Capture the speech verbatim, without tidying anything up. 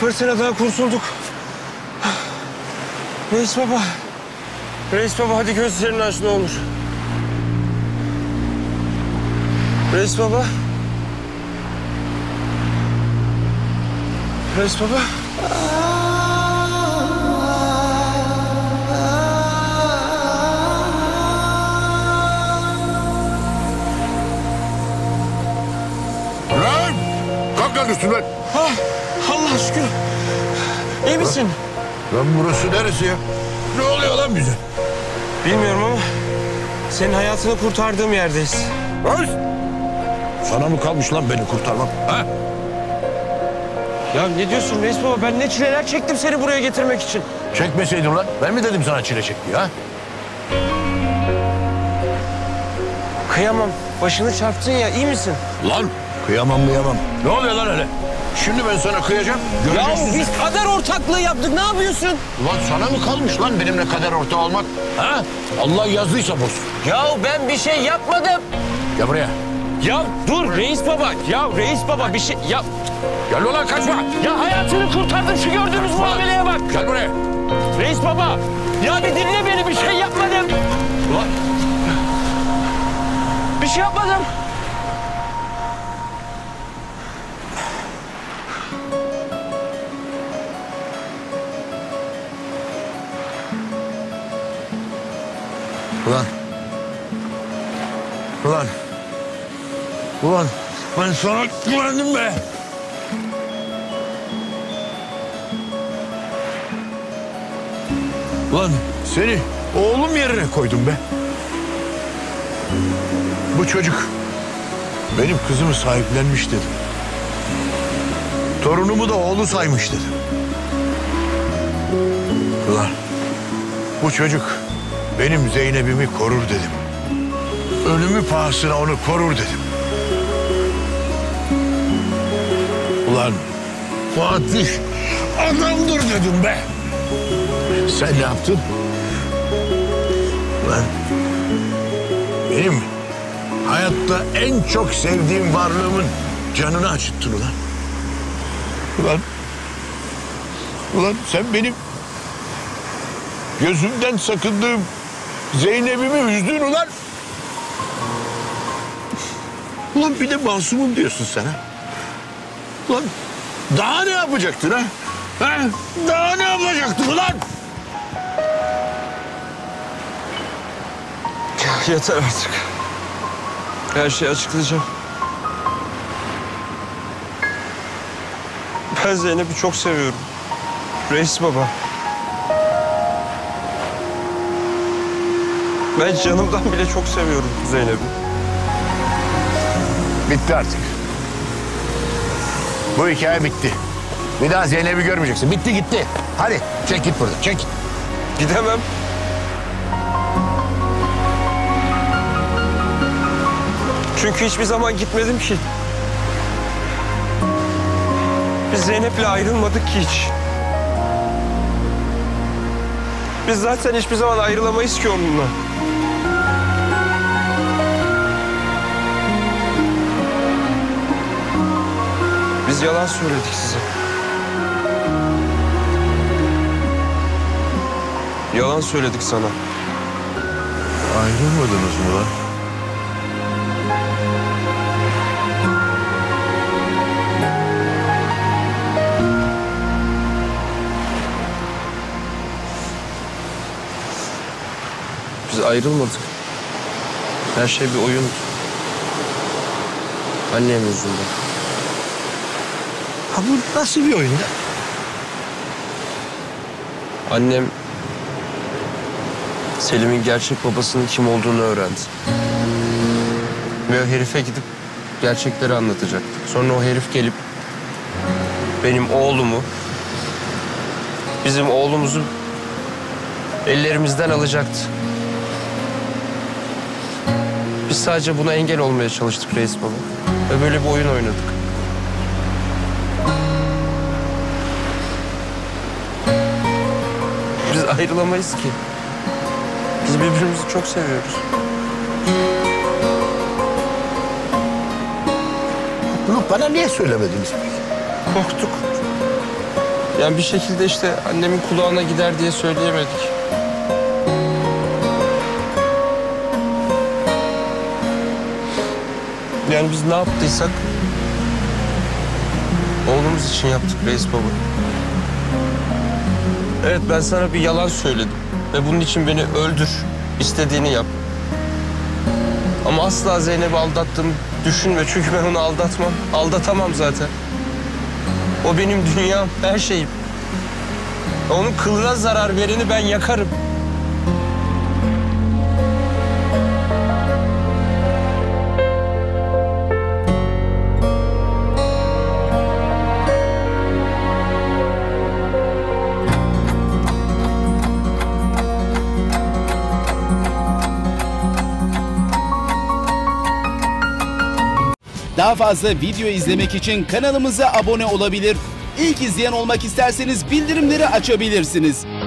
fırtınadan kurtulduk. Reis baba. Reis baba hadi gözlerini aç ne olur. Reis baba. Reis baba. Lan! Kalk lan üstünden. Ah, Allah şükür. İyi misin? Lan burası neresi ya? Ne oluyor lan bize? Bilmiyorum ama senin hayatını kurtardığım yerdeyiz. Lan! Sana mı kalmış lan beni kurtarmam? Ha? Ya ne diyorsun Reis baba? Ben ne çileler çektim seni buraya getirmek için. Çekmeseydim lan. Ben mi dedim sana çile çek diye ha? Kıyamam. Başını çarptın ya. İyi misin? Lan kıyamam kıyamam. Ne oluyor lan öyle? Şimdi ben sana kıyacağım. Göreceksin. Ya biz kader ortaklığı yaptık. Ne yapıyorsun? Lan sana mı kalmış lan benimle kader ortağı olmak? Ha? Allah yazdıysa bozsun. Ya ben bir şey yapmadım. Gel buraya. Ya dur Reis baba. Ya Reis baba bir şey... Ya... Gel ulan kaçma. Ya hayatını kurtardın şu gördüğümüz muameleye bak. Gel buraya. Reis baba. Ya bir dinle beni bir şey yapmadım. Ulan. Bir şey yapmadım. Ulan. Ulan. Ulan ben sana güvendim be. Ulan seni oğlum yerine koydum be. Bu çocuk benim kızımı sahiplenmiş dedi. Torunumu da oğlu saymış dedi. Ulan bu çocuk benim Zeynep'imi korur dedim. Ölümü pahasına onu korur dedim. Ulan Fatih adamdır dedim be. Sen ne yaptın? Ben... Benim hayatta en çok sevdiğim varlığımın canını acıttın ulan. Ulan... Ulan sen benim... Gözümden sakındığım Zeynep'imi üzdün ulan. Ulan bir de masumum diyorsun sen ha. Ulan daha ne yapacaktın ha? Ha? Daha ne yapacaktım ulan? Yeter artık. Her şeyi açıklayacağım. Ben Zeynep'i çok seviyorum. Reis baba. Ben canımdan bile çok seviyorum Zeynep'i. Bitti artık. Bu hikaye bitti. Bir daha Zeynep'i görmeyeceksin. Bitti gitti. Hadi çek git buradan. Çek git. Gidemem. Çünkü hiçbir zaman gitmedim ki. Biz Zeynep'le ayrılmadık ki hiç. Biz zaten hiçbir zaman ayrılamayız ki onunla. Biz yalan söyledik size. Yalan söyledik sana. Ayrılmadınız mı lan? Biz ayrılmadık. Her şey bir oyundu. Annem yüzünden. Ha bu nasıl bir oyun? Annem Selim'in gerçek babasının kim olduğunu öğrendi. Ve o herife gidip gerçekleri anlatacaktı. Sonra o herif gelip benim oğlumu, bizim oğlumuzu ellerimizden alacaktı. Biz sadece buna engel olmaya çalıştık Reis baba. Ve böyle bir oyun oynadık. Ayrılamayız ki. Biz birbirimizi çok seviyoruz. Bunu bana niye söylemediniz? Korktuk. Yani bir şekilde işte annemin kulağına gider diye söyleyemedik. Yani biz ne yaptıysak oğlumuz için yaptık reis baba. Evet, ben sana bir yalan söyledim ve bunun için beni öldür, istediğini yap. Ama asla Zeynep'i aldattım düşünme, çünkü ben onu aldatmam, aldatamam zaten. O benim dünyam, her şeyim. Onun kılına zarar vereni ben yakarım. Daha fazla video izlemek için kanalımıza abone olabilir. İlk izleyen olmak isterseniz bildirimleri açabilirsiniz.